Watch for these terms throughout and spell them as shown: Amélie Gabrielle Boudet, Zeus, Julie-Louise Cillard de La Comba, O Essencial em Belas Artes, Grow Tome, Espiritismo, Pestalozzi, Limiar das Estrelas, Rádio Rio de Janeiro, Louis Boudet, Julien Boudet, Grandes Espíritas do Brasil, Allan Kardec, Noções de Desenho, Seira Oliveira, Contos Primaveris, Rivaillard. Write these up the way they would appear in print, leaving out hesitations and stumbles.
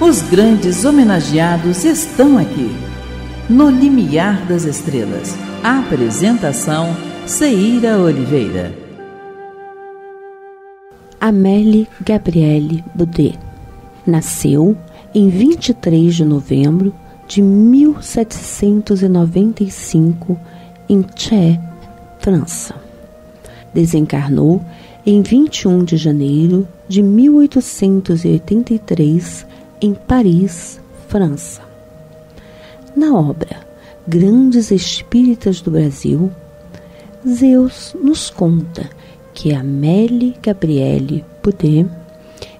Os grandes homenageados estão aqui. No Limiar das Estrelas. A apresentação: Seira Oliveira. Amélie Gabrielle Boudet nasceu em 23 de novembro de 1795 em Thiers, França. Desencarnou em 21 de janeiro de 1883 em Paris, França. Na obra Grandes Espíritas do Brasil, Zeus nos conta que Amélie Gabrielle Boudet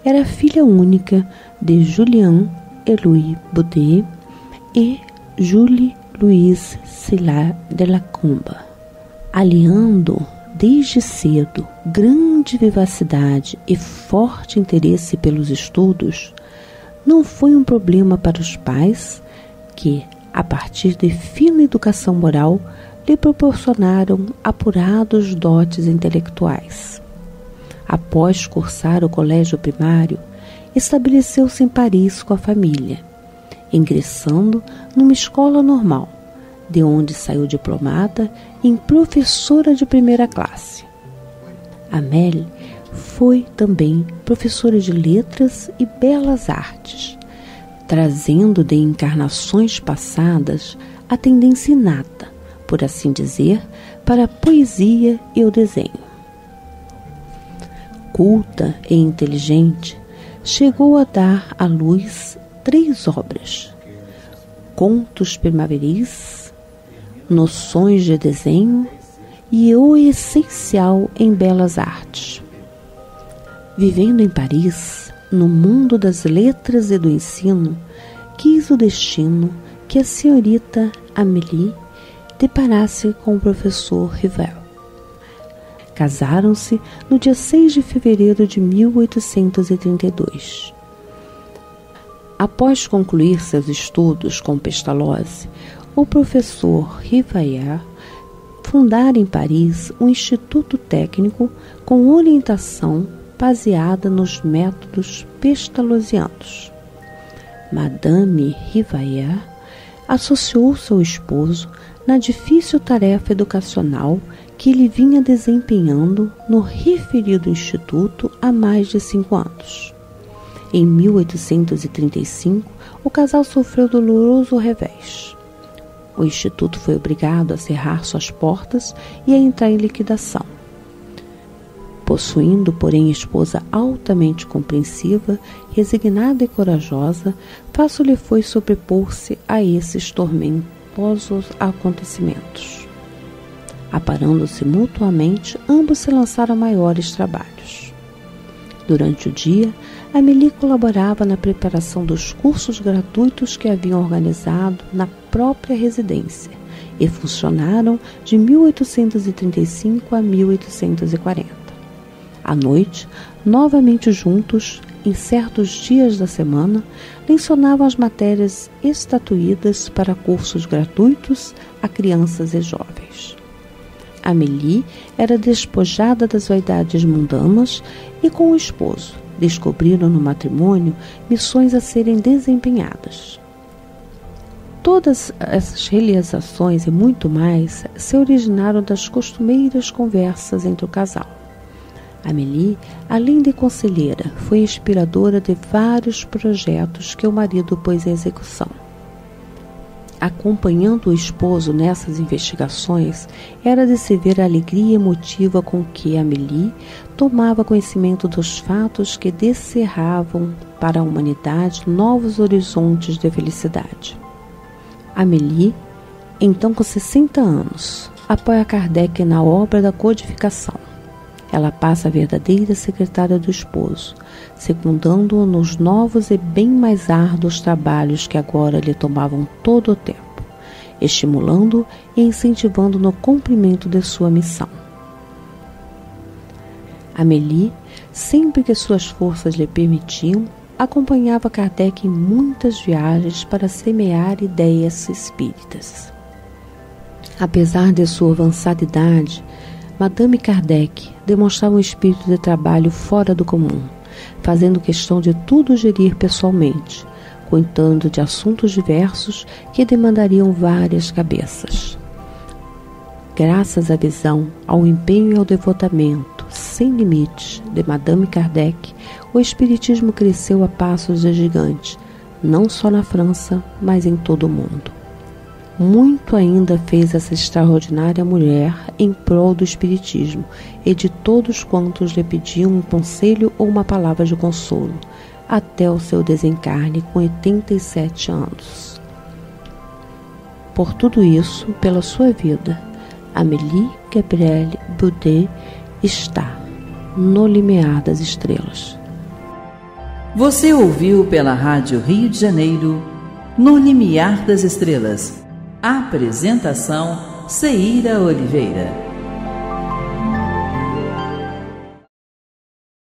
era filha única de Julien e Louis Boudet e Julie-Louise Cillard de La Comba, aliando desde cedo grande vivacidade e forte interesse pelos estudos. Não foi um problema para os pais que, a partir de fina educação moral, lhe proporcionaram apurados dotes intelectuais. Após cursar o colégio primário, estabeleceu-se em Paris com a família, ingressando numa escola normal, de onde saiu diplomada em professora de primeira classe. Amélie foi também professora de letras e belas artes, trazendo de encarnações passadas a tendência inata, por assim dizer, para a poesia e o desenho. Culta e inteligente, chegou a dar à luz 3 obras: Contos Primaveris, Noções de Desenho e O Essencial em Belas Artes. Vivendo em Paris, no mundo das letras e do ensino, quis o destino que a senhorita Amélie deparasse com o professor Rivaillard. Casaram-se no dia 6 de fevereiro de 1832. Após concluir seus estudos com Pestalozzi, o professor Rivaillard fundara em Paris um instituto técnico com orientação baseada nos métodos pestalozianos. Madame Rivaillard associou seu esposo na difícil tarefa educacional que ele vinha desempenhando no referido instituto há mais de 5 anos. Em 1835, o casal sofreu doloroso revés. O instituto foi obrigado a cerrar suas portas e a entrar em liquidação. Possuindo, porém, esposa altamente compreensiva, resignada e corajosa, fácil lhe foi sobrepor-se a esses tormentos acontecimentos. Aparando-se mutuamente, ambos se lançaram a maiores trabalhos. Durante o dia, Amélie colaborava na preparação dos cursos gratuitos que haviam organizado na própria residência e funcionaram de 1835 a 1840. À noite, novamente juntos, em certos dias da semana, lecionavam as matérias estatuídas para cursos gratuitos a crianças e jovens. Amélie era despojada das vaidades mundanas e, com o esposo, descobriram no matrimônio missões a serem desempenhadas. Todas essas realizações e muito mais se originaram das costumeiras conversas entre o casal. Amélie, além de conselheira, foi inspiradora de vários projetos que o marido pôs em execução. Acompanhando o esposo nessas investigações, era de se ver a alegria emotiva com que Amélie tomava conhecimento dos fatos que descerravam para a humanidade novos horizontes de felicidade. Amélie, então com 60 anos, apoia Kardec na obra da codificação. Ela passa a verdadeira secretária do esposo, secundando-o nos novos e bem mais árduos trabalhos que agora lhe tomavam todo o tempo, estimulando-o e incentivando no cumprimento de sua missão. Amélie, sempre que suas forças lhe permitiam, acompanhava Kardec em muitas viagens para semear ideias espíritas. Apesar de sua avançada idade, Madame Kardec demonstrava um espírito de trabalho fora do comum, fazendo questão de tudo gerir pessoalmente, contando de assuntos diversos que demandariam várias cabeças. Graças à visão, ao empenho e ao devotamento, sem limites, de Madame Kardec, o Espiritismo cresceu a passos de gigante, não só na França, mas em todo o mundo. Muito ainda fez essa extraordinária mulher em prol do Espiritismo e de todos quantos lhe pediam um conselho ou uma palavra de consolo, até o seu desencarne com 87 anos. Por tudo isso, pela sua vida, Amélie Gabrielle Boudet está no Limiar das Estrelas. Você ouviu pela Rádio Rio de Janeiro, no Limiar das Estrelas. Apresentação: Seira Oliveira.